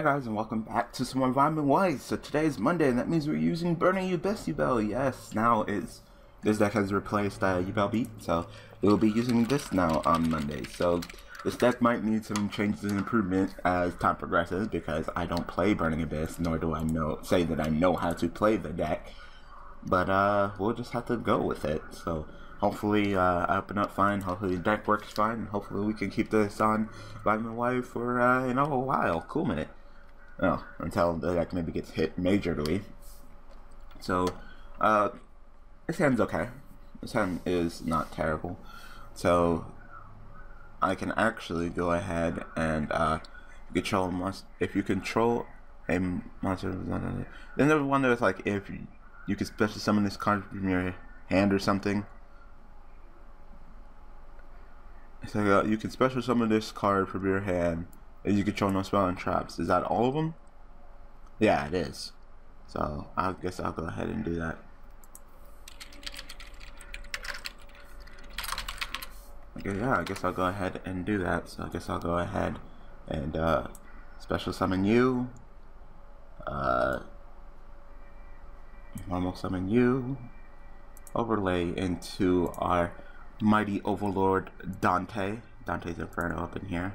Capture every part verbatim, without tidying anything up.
Hey guys, and welcome back to some more Vitamin Y. So today is Monday, and that means we're using Burning Abyss Yubel. Yes, now is this deck has replaced uh, Yubel Beat, so we'll be using this now on Monday. So this deck might need some changes and improvement as time progresses, because I don't play Burning Abyss, nor do I know say that I know how to play the deck. But uh, we'll just have to go with it. So hopefully uh, I open up fine. Hopefully the deck works fine, and hopefully we can keep this on Vitamin Y for uh, you know a while, cool minute. Oh, until the deck maybe gets hit majorly. So, uh, this hand's okay. This hand is not terrible. So, I can actually go ahead and uh, control a monster. If you control a monster, then there's one that was like if you, you could special summon this card from your hand or something. So, uh, you can special summon this card from your hand. You control no spell and traps. Is that all of them? Yeah, it is. So I guess I'll go ahead and do that. Okay, yeah, I guess I'll go ahead and do that. So I guess I'll go ahead and uh, special summon you. Uh, normal summon you. Overlay into our mighty overlord Dante. Dante's Inferno up in here.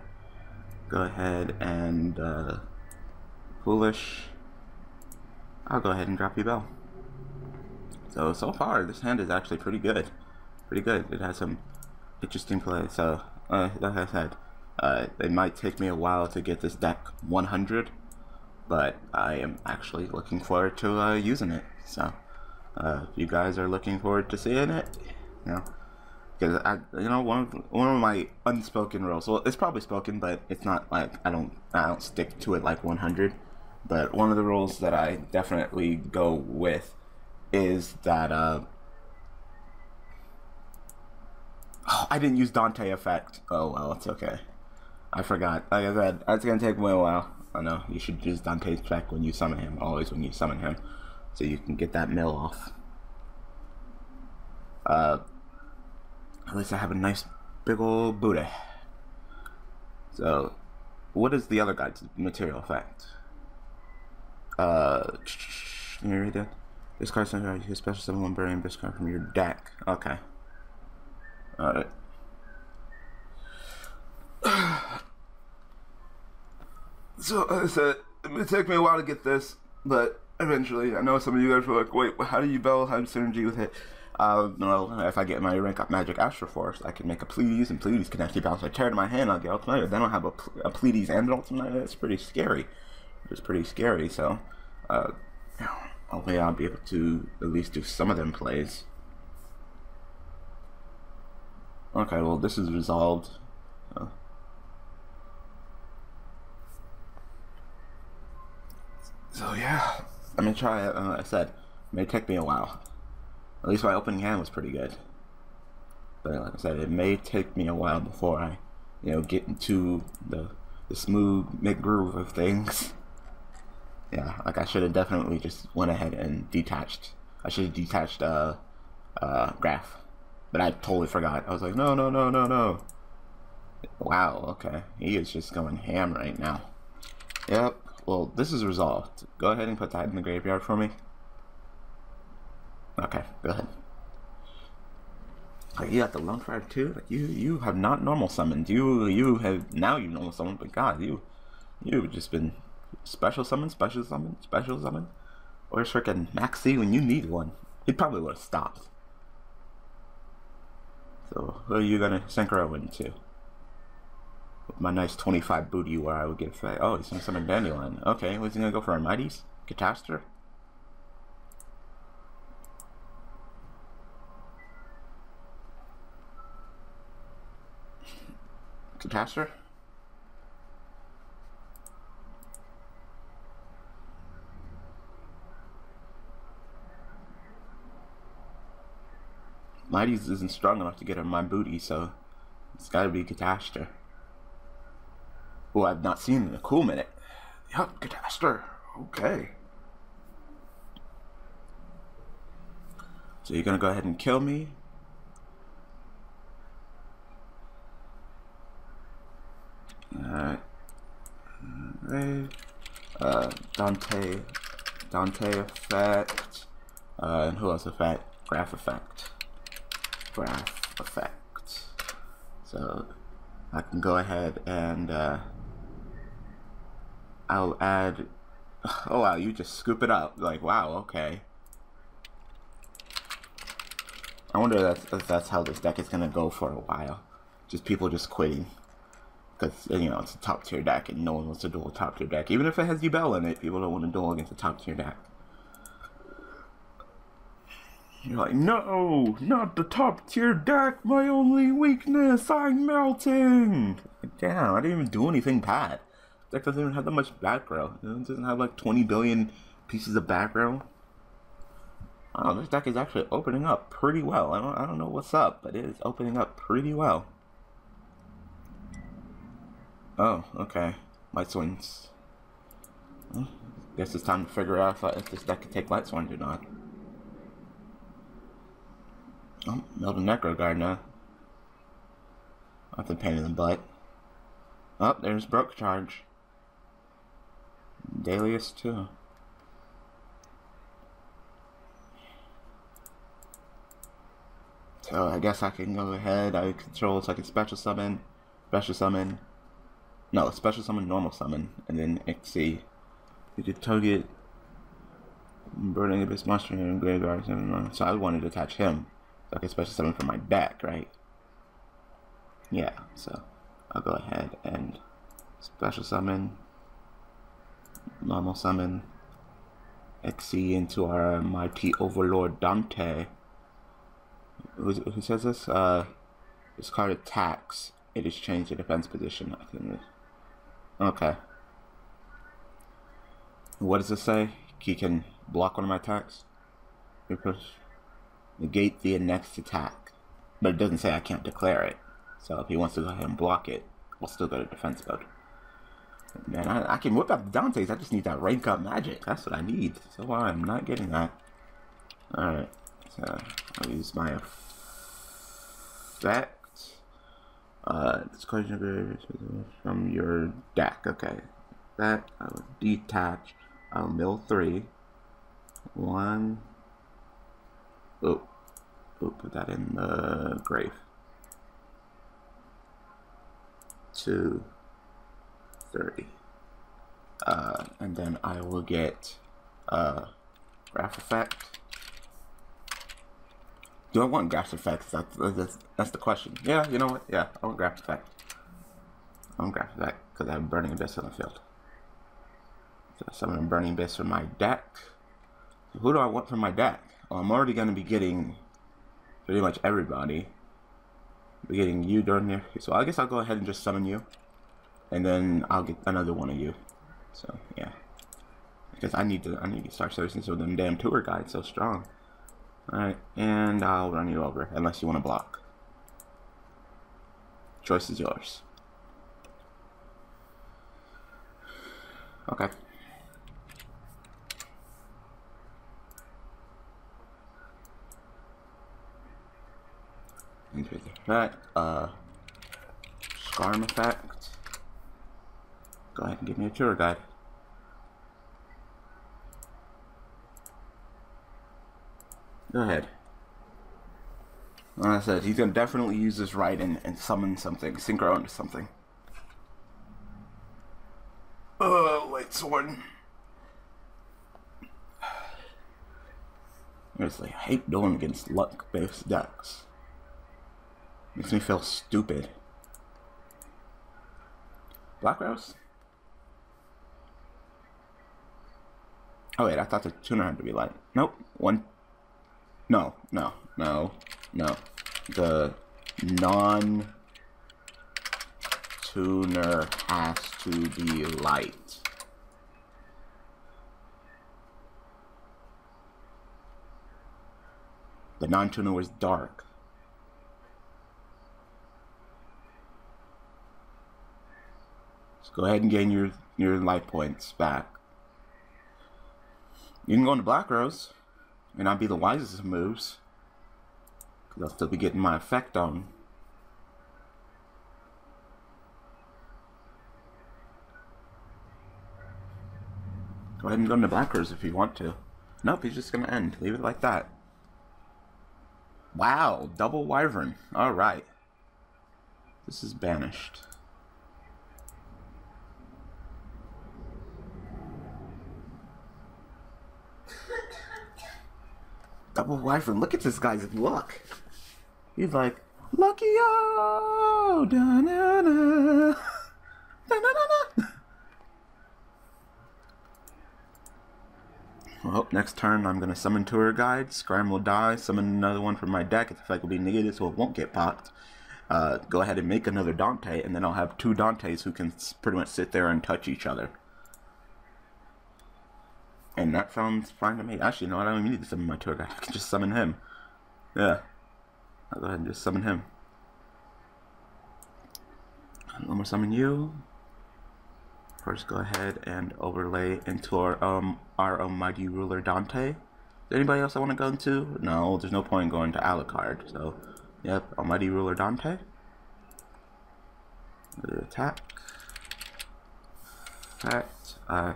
Go ahead and uh, foolish. I'll go ahead and drop Yubel. So so far, this hand is actually pretty good, pretty good. It has some interesting play. So uh, like I said, uh, it might take me a while to get this deck one hundred, but I am actually looking forward to uh, using it. So uh, if you guys are looking forward to seeing it, you know. Because I, you know, one of one of my unspoken rules. Well, it's probably spoken, but it's not like I don't I don't stick to it like one hundred. But one of the rules that I definitely go with is that uh, oh, I didn't use Dante effect. Oh well, it's okay. I forgot. Like I said, that's gonna take me a while. I know you should use Dante's effect when you summon him. Always when you summon him, so you can get that mill off. Uh. At least I have a nice big old booty. So, what is the other guy's material effect? Uh, let me read that. This card sometimes you can special summon one burning abyss card from your deck. Okay. Alright. So, like I said, it may take me a while to get this, but eventually, I know some of you guys were like, wait, how do you Yubel have synergy with it? Uh, well, if I get my Rank Up Magic Astroforce, I can make a Pleiades, and Pleiades can actually bounce my Terra to my hand, I'll get Ultimania. Then I'll have a, a Pleiades and an Ultimania. It's pretty scary. It's pretty scary, so, uh, hopefully I'll be able to at least do some of them plays. Okay, well, this is resolved. So. so, yeah, I'm gonna try, uh, like I said, it may take me a while. At least my opening hand was pretty good, but like I said, it may take me a while before I, you know, get into the the smooth mid groove of things. Yeah, like I should have definitely just went ahead and detached. I should have detached uh, uh, Graff, but I totally forgot. I was like, no, no, no, no, no. Wow. Okay, he is just going ham right now. Yep. Well, this is resolved. Go ahead and put that in the graveyard for me. Okay, go ahead. Like, you got the lone fire too? Like you you have not normal summoned. You you have now you normal summoned, but god, you you've just been special summoned, special summoned, special summoned. Or freaking Maxi when you need one. He probably would have stopped. So who are you gonna synchro into? With my nice twenty-five booty where I would get fed. Oh, he's gonna summon Dandelion. Okay, who's he gonna go for? Armageddon? Catastor? Catastor? Mighty's isn't strong enough to get on my booty, so it's gotta be Catastor. Oh, I've not seen him in a cool minute. Yup, Catastor. Okay. So you're gonna go ahead and kill me? Alright. Alright. uh, Dante, Dante effect, uh, and who else effect? Graff effect, Graff effect. So I can go ahead and uh, I'll add. Oh wow, you just scoop it up like wow. Okay. I wonder if that's, if that's how this deck is gonna go for a while. Just people just quitting. Because, you know, it's a top tier deck and no one wants to duel a top tier deck. Even if it has Yubel in it, people don't want to duel against a top tier deck. You're like, no, not the top tier deck, my only weakness, I'm melting. Damn, I didn't even do anything bad. Deck doesn't even have that much back row. It doesn't have like twenty billion pieces of back row. Oh, this deck is actually opening up pretty well. I don't, I don't know what's up, but it is opening up pretty well. Oh, okay. Light Swings. Well, guess it's time to figure out if this deck can take Light Swings or not. Oh, Melden Necro Gardener. That's a pain in the butt. Oh, there's Broke Charge. Dalius too. So I guess I can go ahead. I control, so I can special summon, special summon. No, special summon, normal summon, and then X C. You could target Burning Abyss monster in graveyard. So I wanted to attach him. So I can special summon from my deck, right? Yeah, so I'll go ahead and special summon, normal summon, X C into our mighty overlord Dante. Who says this? Uh, this card attacks. It is changed the defense position, I think. Okay. What does this say? He can block one of my attacks. Negate the next attack. But it doesn't say I can't declare it. So if he wants to go ahead and block it, we'll still go to defense mode. Man, I, I can whip up Dante's. I just need that rank up magic. That's what I need. So I'm not getting that. Alright. So I'll use my effect. Uh, discard from your deck. Okay, that I will detach. I'll mill three. One. Oh, oh, put that in the grave. Two. Three. Uh, and then I will get uh, Graff effect. Do I want Graff effects? That's, that's, that's the question. Yeah, you know what? Yeah, I want Graff effect. I want Graff effect because I have Burning Abyss on the field. So I summon Burning Abyss from my deck. So who do I want from my deck? Well, I'm already going to be getting pretty much everybody. I'll be getting you during here. So I guess I'll go ahead and just summon you. And then I'll get another one of you. So, yeah. Because I need to, I need to start servicing so them damn tour guides so strong. Alright, and I'll run you over, unless you want to block. Choice is yours. Okay. Interesting effect, uh, Scarm effect. Go ahead and give me a tour guide. Go ahead. Like I said, he's going to definitely use this right and, and summon something, synchro into something. Oh, Light Sword. Honestly, I hate going against luck-based decks. Makes me feel stupid. Black Rose? Oh wait, I thought the tuner had to be light. Nope, one. No, no, no, no. The non-tuner has to be light. The non-tuner was dark. So go ahead and gain your, your light points back. You can go into Black Rose. May not be the wisest of moves, because I'll still be getting my effect on. Go ahead and go into Black Rose if you want to. Nope, he's just going to end. Leave it like that. Wow, double Wyvern. Alright. This is banished. Double Wyvern. Look at this guy's luck. He's like, lucky-o! Da-na-na! Da-na-na-na! Well, next turn I'm going to summon Tour Guide. Scarm will die. Summon another one from my deck. Its effect will be negated, so it won't get popped. Uh, go ahead and make another Dante, and then I'll have two Dantes who can pretty much sit there and touch each other. And that sounds fine to me. Actually, no, I don't even need to summon my Tour Guide. I can just summon him. Yeah. I'll go ahead and just summon him. I'm going to summon you. First, go ahead and overlay into our um our almighty ruler Dante. Is there anybody else I want to go into? No, there's no point in going to Alucard. So, yep, almighty ruler Dante. Attack. Attack. I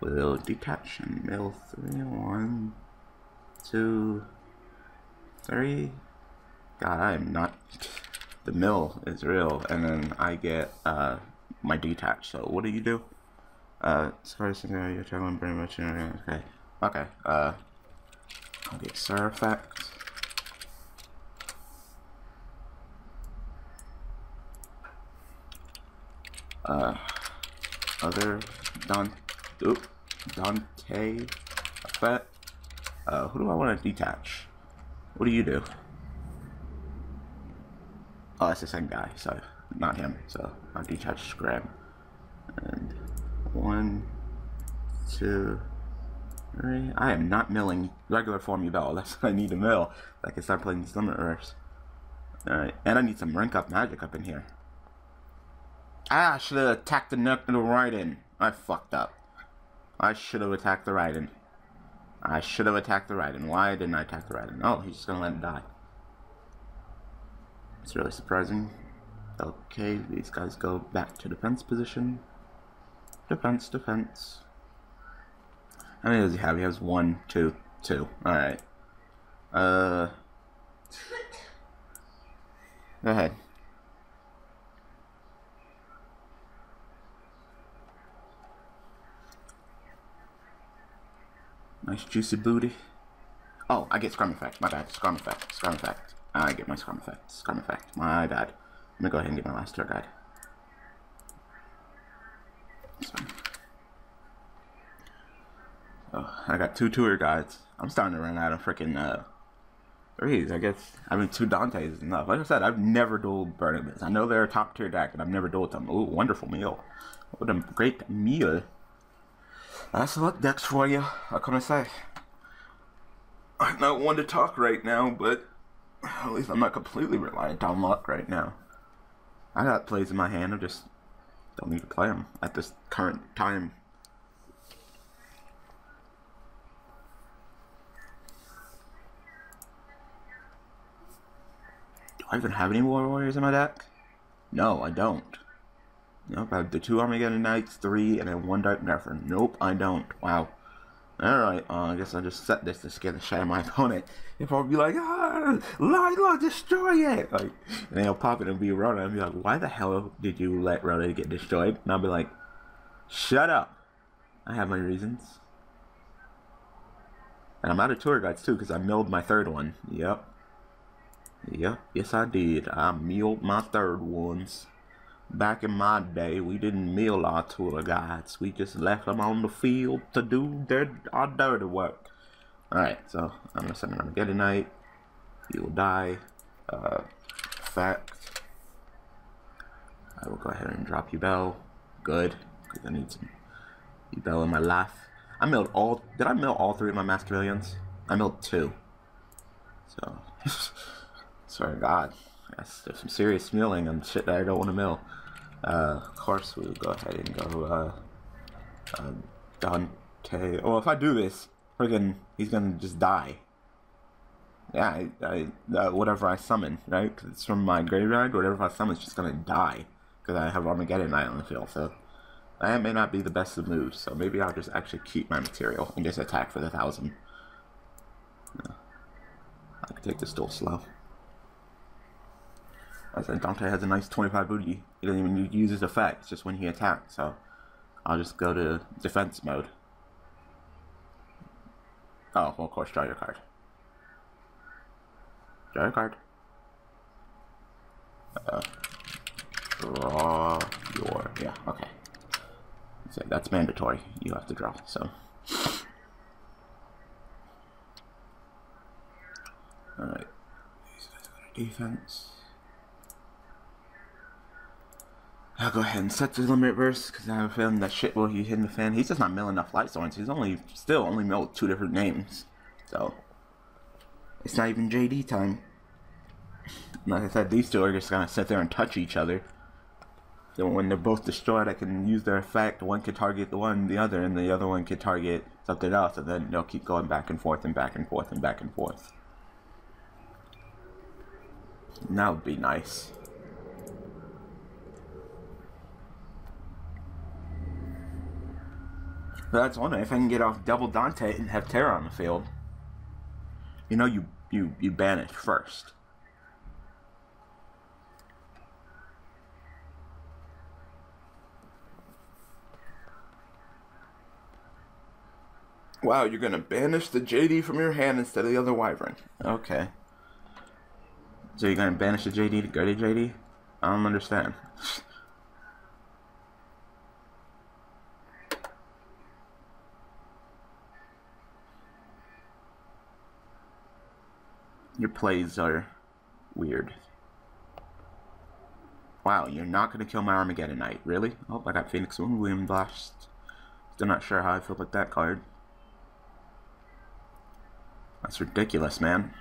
will detach and mill three. One, two, three. God, I'm not. The mill is real, and then I get uh my detach. So what do you do? Uh, sorry, you're traveling pretty much. Okay, okay. Uh, I'll get Sir Effect. Uh, other Don, oop, Dante effect. Uh, who do I want to detach? What do you do? Oh, that's the same guy, so not him. So I'll detach Scram. And one, two, three. I am not milling regular form Yubel. That's what I need to mill. I can start playing Summon Reverse. Alright, and I need some Rank Up Magic up in here. I should have attacked the Necro Gardener. I fucked up. I should have attacked the Raiden. I should have attacked the Raiden. Why didn't I attack the Raiden? Oh, he's just gonna let it die. It's really surprising. Okay, these guys go back to defense position. Defense, defense. How many does he have? He has one, two, two. Alright. Uh. Go ahead. Nice juicy booty. Oh, I get Scarm Effect. My bad. Scarm Effect. Scarm Effect. I get my Scarm Effect, Scarm Effect, my bad. I'm gonna go ahead and get my last Tour Guide. Sorry. Oh, I got two Tour Guides. I'm starting to run out of freaking uh, threes, I guess. I mean, two Dantes is enough. Like I said, I've never dueled Burning Abyss. I know they're a top tier deck, and I've never dueled them. Ooh, wonderful meal. What a great meal. That's the luck decks for you, how can I say? I'm not one to talk right now, but at least I'm not completely reliant on luck right now. I got plays in my hand, I just don't need to play them at this current time. Do I even have any War Warriors in my deck? No, I don't. Nope, I have the two Armageddon Knights, three, and then one Dark Nefrin. Nope, I don't. Wow. Alright, uh, I guess I'll just set this to scare the shit out of my opponent. He'll probably be like, ah, Lord, Lord, destroy it! Like, and then he'll pop it and be Rona and be like, why the hell did you let Rona get destroyed? And I'll be like, shut up! I have my reasons. And I'm out of Tour Guides too, because I milled my third one. Yep. Yep, yes I did. I milled my third ones. Back in my day, we didn't mill our Tour Guides. We just left them on the field to do their our dirty work. Alright, so I'm going to send him again tonight. He will die. Uh, fact. I will go ahead and drop Yubel. Good. Because I need some Yubel in my life. I milled all... Did I mill all three of my Masculians? I milled two. So... Swear to God. Yes, there's some serious milling and shit that I don't want to mill. Uh, of course, we'll go ahead and go, uh, uh, Dante. Well, if I do this, friggin', he's gonna just die. Yeah, I, I, uh, whatever I summon, right? Because it's from my graveyard, whatever I summon is just gonna die. Because I have Armageddon Knight on the field, so That may not be the best of moves, so maybe I'll just actually keep my material and just attack for the thousand. Yeah. I can take this duel slow. As I said, Dante has a nice twenty-five booty. He doesn't even use his effect, it's just when he attacks, so I'll just go to defense mode. Oh, well, of course, draw your card. Draw your card. Uh, draw your... yeah, okay. So that's mandatory. You have to draw, so... Alright. Defense. I'll go ahead and set the limit burst, because I have a feeling that shit will be hitting the fan. He's just not milling enough light storms. He's only, still only milled two different names. So, it's not even J D time. Like I said, these two are just going to sit there and touch each other. Then when they're both destroyed, I can use their effect. One could target the one, the other, and the other one could target something else. And then they'll keep going back and forth and back and forth and back and forth. And that would be nice. But that's wondering if I can get off double Dante and have Terra on the field. You know, you you you ban it first. Wow, you're gonna banish the J D from your hand instead of the other Wyvern. Okay. So you're gonna banish the J D to go to J D? I don't understand. Your plays are weird. Wow, you're not going to kill my Armageddon Knight. Really? Oh, I got Phoenix Wing Blast. Still not sure how I feel about that card. That's ridiculous, man.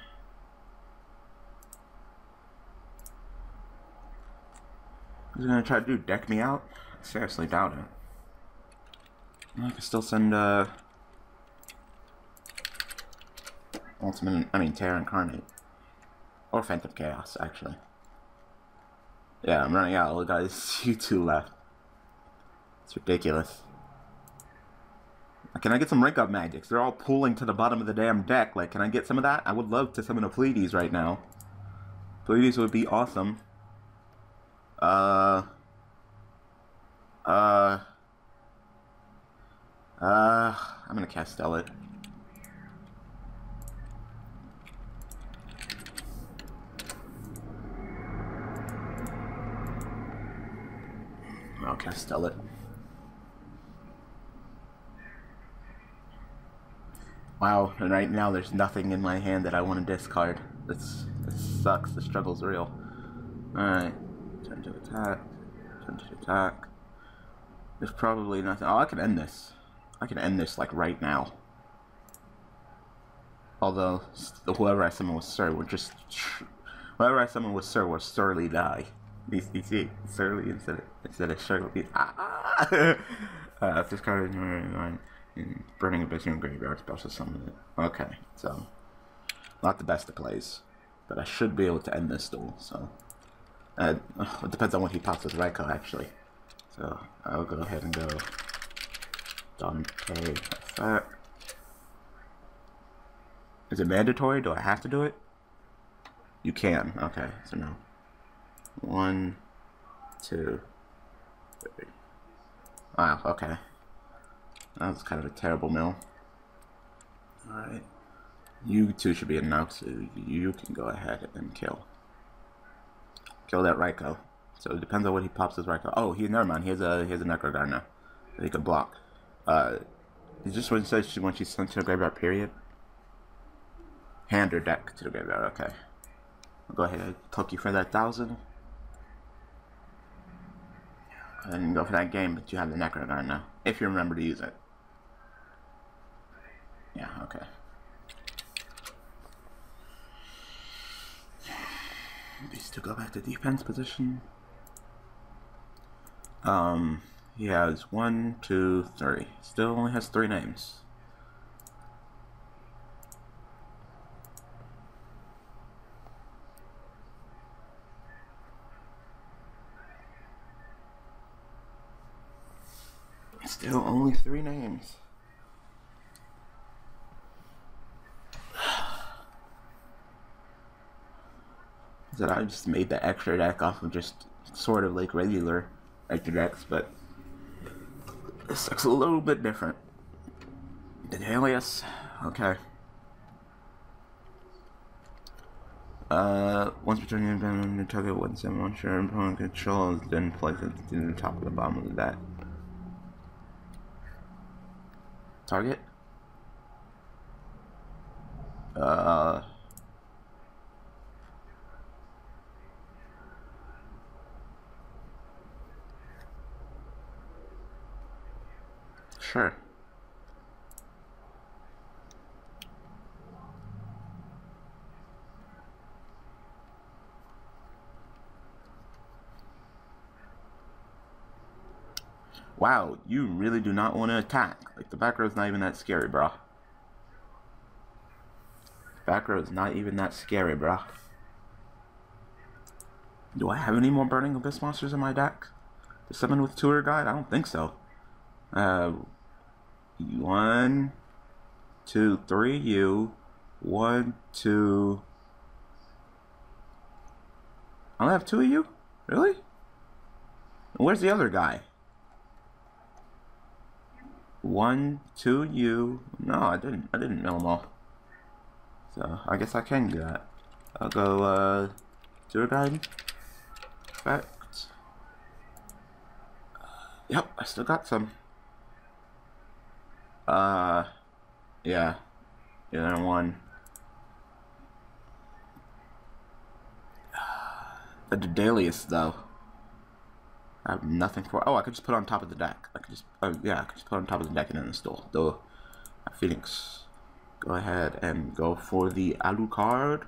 What's he going to try to do? Deck me out? I seriously doubt it. I can still send, uh... Ultimate, I mean Terra Incarnate. Or Phantom Chaos, actually. Yeah, I'm running out. Look, guys, you two left. It's ridiculous. Can I get some Rank Up Magics? They're all pooling to the bottom of the damn deck. Like, can I get some of that? I would love to summon a Pleiades right now. Pleiades would be awesome. Uh. Uh. Uh. I'm gonna Castell it. I'll Castell it. Wow, and right now there's nothing in my hand that I want to discard. This, this sucks, the struggle's real. Alright, turn to attack, turn to attack. There's probably nothing. Oh, I can end this. I can end this, like, right now. Although, whoever I summon with Sir would just... Whoever I summon with Sir will surely die. B C C, surely instead of, instead of surely. Ah! uh, this card is in Burning Abyss in Graveyard, special summon it. Okay, so, not the best of plays, but I should be able to end this duel, so. Uh, it depends on what he pops with Raikou, actually. So, I'll go ahead and go Dante effect. Is it mandatory? Do I have to do it? You can, okay, so no. One, two, three. Wow, okay. That was kind of a terrible mill. Alright. You two should be enough, so you can go ahead and kill. Kill that Raikou. So it depends on what he pops as Raikou. Oh, he, never mind. He has a, he has a Necro Gardna. So he can block. Uh, is this when she says she wants you sent to the graveyard, period? Hand or deck to the graveyard, okay. I'll go ahead and cook you for that thousand. I didn't go for that game, but you have the Necro Gardna, if you remember to use it. Yeah, okay. These two go back to defense position. Um, he has one, two, three. Still only has three names. Still only three names. That I just made the extra deck off of just sort of like regular extra decks, but this looks a little bit different. The Dalius, okay. Uh, once returning your opponent, you target one seven once your opponent controls, then place it to the top of the bottom of that target. Uh. Sure. Wow, you really do not want to attack. Like, the back row's not even that scary, brah. Back row's not even that scary, brah. Do I have any more Burning Abyss monsters in my deck? The seven with Tour Guide? I don't think so. Uh, one, two, three, you. One, two. I only have two of you? Really? Where's the other guy? One, two, you. No, I didn't. I didn't know them all. So I guess I can do that. I'll go uh, Tour Guide. Effect. Uh, yep, I still got some. Uh, yeah, the other one. Uh, the Dalius though. I have nothing for. Oh, I could just put it on top of the deck. I could just. Oh, yeah, I could just put it on top of the deck and then install the Phoenix. Go ahead and go for the Alucard.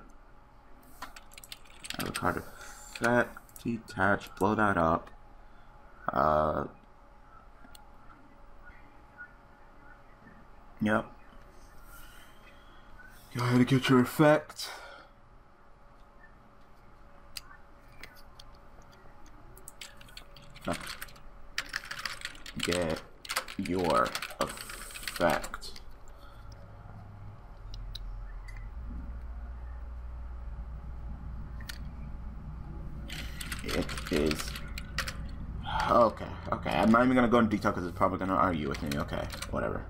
Alucard effect. Detach. Blow that up. Uh. Yep. Go ahead and get your effect. Get your effect. It is okay. Okay, I'm not even gonna go into detail because it's probably gonna argue with me. Okay, whatever.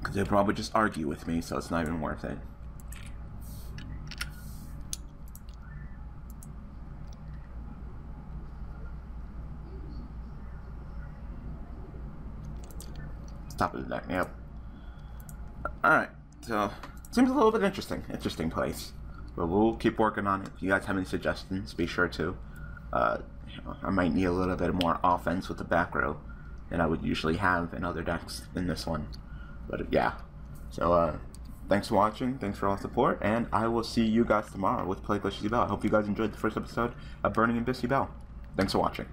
Because they'll probably just argue with me, so it's not even worth it. Top of the deck, yep. Alright, so seems a little bit interesting. Interesting place. But we'll keep working on it. If you guys have any suggestions, be sure to. Uh, you know, I might need a little bit more offense with the back row than I would usually have in other decks than this one. But yeah. So uh, thanks for watching. Thanks for all the support. And I will see you guys tomorrow with Play Glitch Yubel. I hope you guys enjoyed the first episode of Burning Abyss Yubel. Thanks for watching.